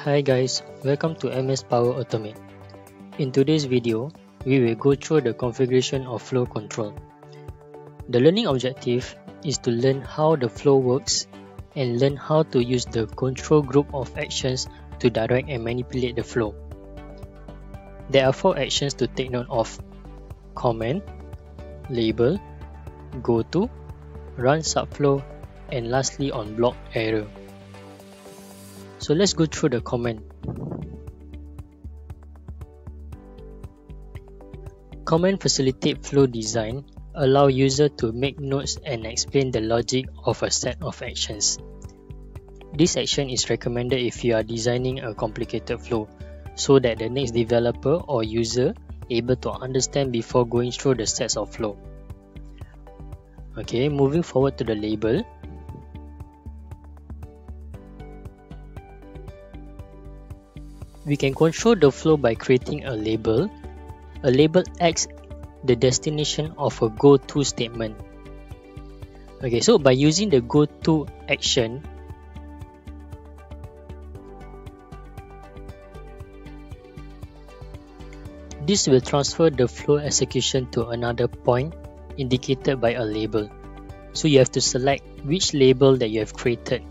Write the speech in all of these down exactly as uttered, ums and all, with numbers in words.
Hi guys, welcome to M S Power Automate. In today's video, we will go through the configuration of flow control. The learning objective is to learn how the flow works and learn how to use the control group of actions to direct and manipulate the flow. There are four actions to take note of: comment, label, go to, run subflow, and lastly on block error. So let's go through the comment. Comment facilitate flow design, allow user to make notes and explain the logic of a set of actions. This action is recommended if you are designing a complicated flow, so that the next developer or user able to understand before going through the sets of flow. Okay, moving forward to the label. We can control the flow by creating a label. A label acts the destination of a go-to statement. Okay, so by using the go-to action, this will transfer the flow execution to another point indicated by a label. So you have to select which label that you have created.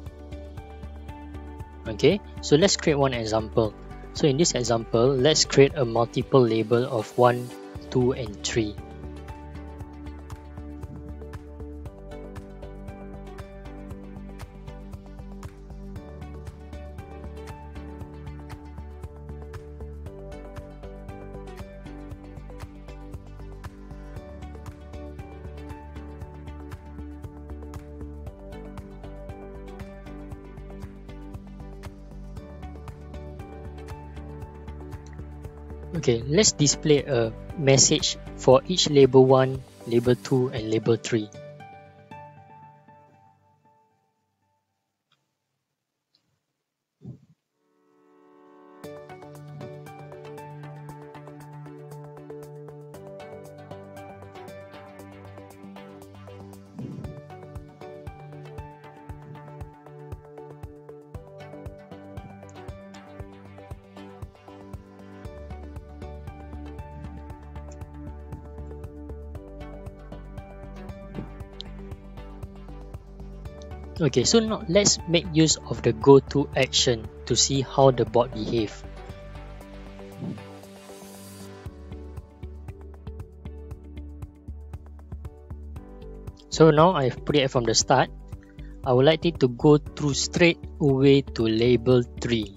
Okay, so let's create one example. So in this example, let's create a multiple label of one, two and three. Okay, let's display a message for each label one, label two, and label three. Okay, so now let's make use of the go-to action to see how the bot behaves. So now I've put it from the start. I would like it to go through straight away to label three.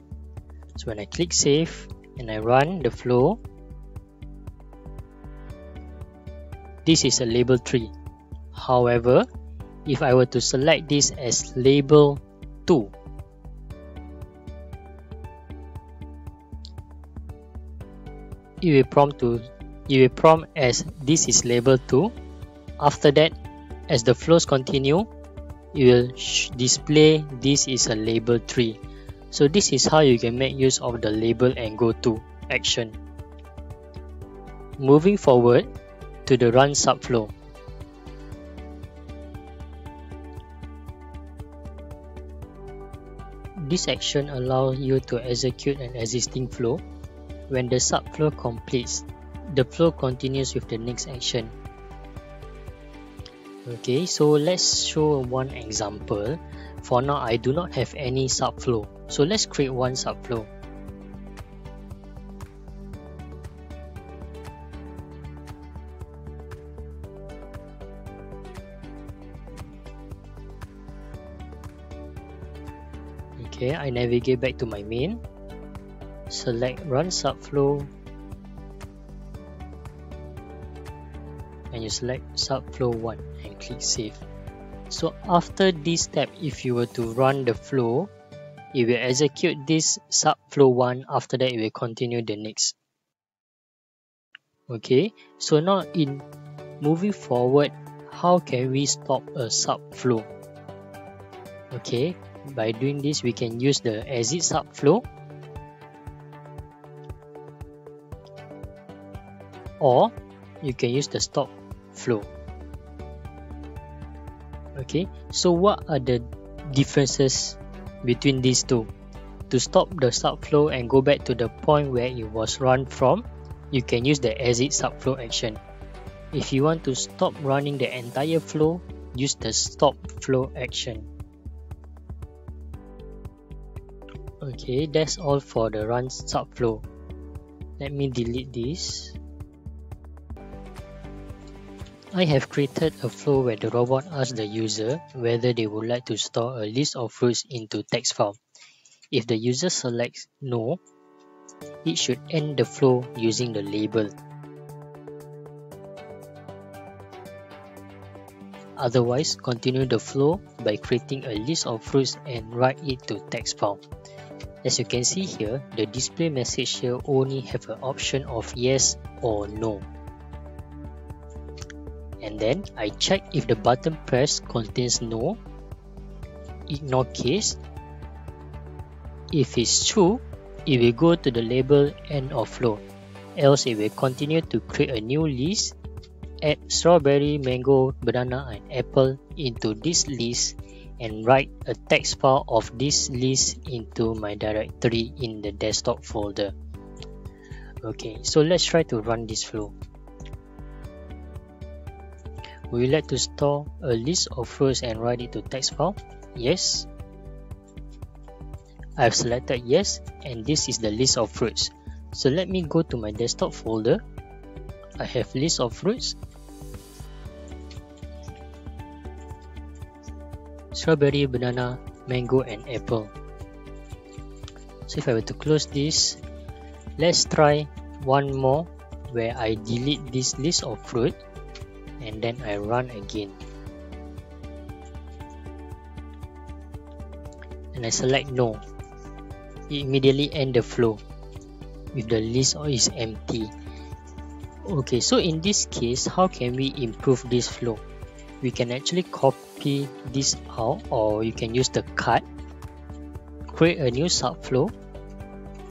So when I click save and I run the flow, this is a label three. However, if I were to select this as label two, it will prompt to it will prompt as this is label two. After that, as the flows continue, it will display this is a label three. So this is how you can make use of the label and go to action. Moving forward to the run subflow. This action allows you to execute an existing flow. When the subflow completes, the flow continues with the next action. Okay, so let's show one example. For now, I do not have any subflow, so let's create one subflow. Okay, I navigate back to my main, select run subflow, and you select subflow one and click save. So after this step, if you were to run the flow, it will execute this subflow one. After that, it will continue the next. Okay, so now in moving forward, how can we stop a subflow? Okay, by doing this, we can use the exit subflow, or you can use the stop flow. Okay, so what are the differences between these two? to stop the subflow and go back to the point where it was run from, you can use the exit subflow action. If you want to stop running the entire flow, use the stop flow action. Okay, that's all for the run subflow. Let me delete this. I have created a flow where the robot asks the user whether they would like to store a list of fruits into text file. If the user selects no, it should end the flow using the label. Otherwise, continue the flow by creating a list of fruits and write it to text file. As you can see here, the display message here only have an option of yes or no. And then I check if the button pressed contains no, ignore case. If it's true, it will go to the label end of flow, else it will continue to create a new list, add strawberry, mango, banana and apple into this list and write a text file of this list into my directory in the desktop folder. Okay, so let's try to run this flow. Would you like to store a list of fruits and write it to text file? Yes. I've selected yes, and this is the list of fruits. So let me go to my desktop folder. I have list of fruits. Strawberry, banana, mango and apple. So if I were to close this, let's try one more where I delete this list of fruit. And then I run again. And I select no. It immediately ends the flow if the list is empty. Okay, so in this case, how can we improve this flow? We can actually copy this out, or you can use the cut. Create a new subflow.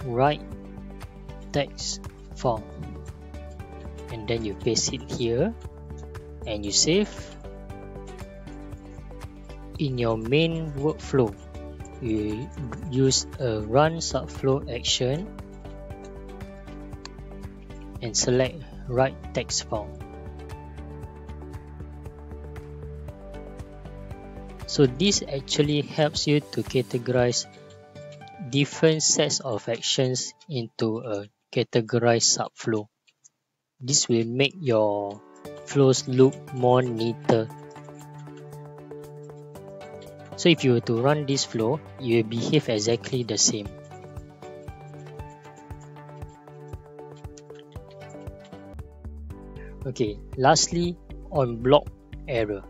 Write text form. And then you paste it here. And you save. In your main workflow, you use a run subflow action and select write text file. So this actually helps you to categorize different sets of actions into a categorized subflow. This will make your flows look more neater. So if you were to run this flow, it will behave exactly the same. Okay, lastly, on block error.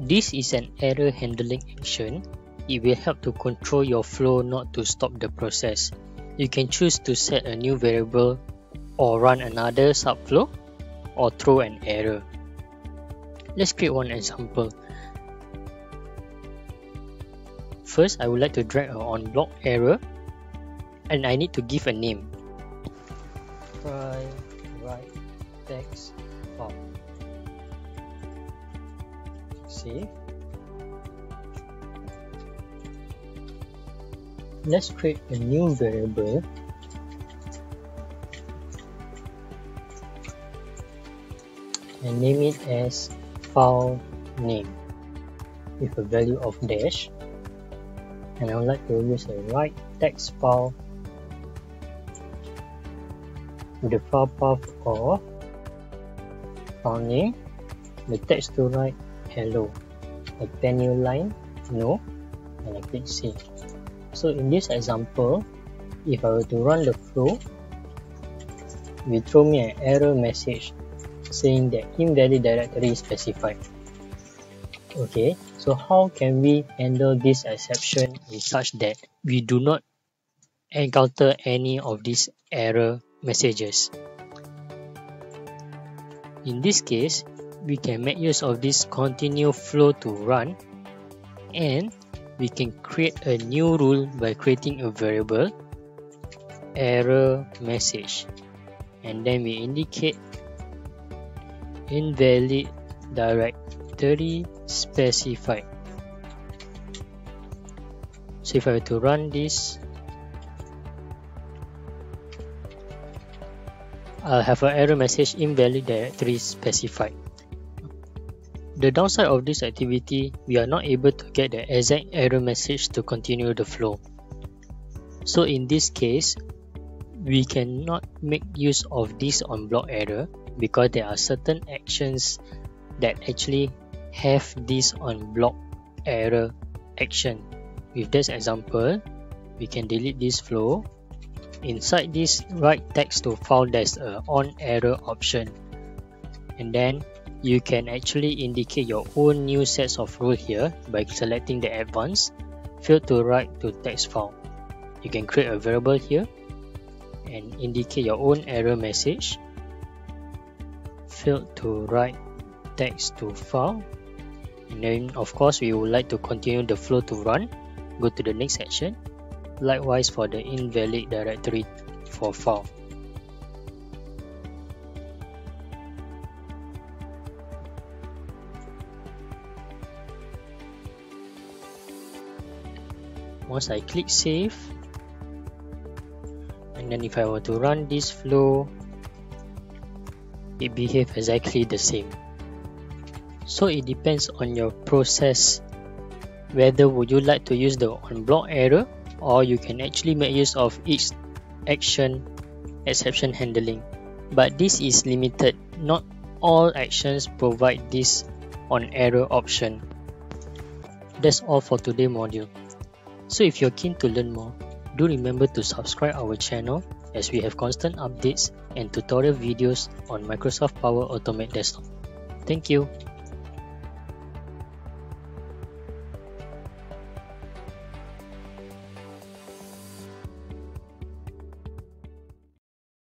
This is an error handling action. It will help to control your flow not to stop the process. You can choose to set a new variable or run another subflow or throw an error. Let's create one example. First, I would like to drag an on-block error and I need to give a name. Try write text file. Save. Let's create a new variable and name it as file name with a value of dash, and I would like to use a write text file with a file path or file name, the text to write hello, I pen new line no, and I click save. So in this example, if I were to run the flow, it will throw me an error message saying that invalid directory is specified. Okay, so how can we handle this exception in such that we do not encounter any of these error messages? In this case, we can make use of this continue flow to run, and we can create a new rule by creating a variable error message, and then we indicate invalid directory directory specified. So if I were to run this, I'll have an error message, invalid directory specified. The downside of this activity, we are not able to get the exact error message to continue the flow. So in this case, we cannot make use of this on block error because there are certain actions that actually have this on block error action. With this example, we can delete this flow. Inside this write text to file, there's a on error option, and then you can actually indicate your own new sets of rules here by selecting the advanced field to write to text file. You can create a variable here and indicate your own error message, field to write text to file, and then of course we would like to continue the flow to run, go to the next section. Likewise for the invalid directory for file. Once I click save, and then if I were to run this flow, it behaves exactly the same. So it depends on your process whether would you like to use the on block error, or you can actually make use of each action exception handling. But this is limited, not all actions provide this on error option. That's all for today's module. So if you're keen to learn more, do remember to subscribe our channel as we have constant updates and tutorial videos on Microsoft Power Automate Desktop. Thank you.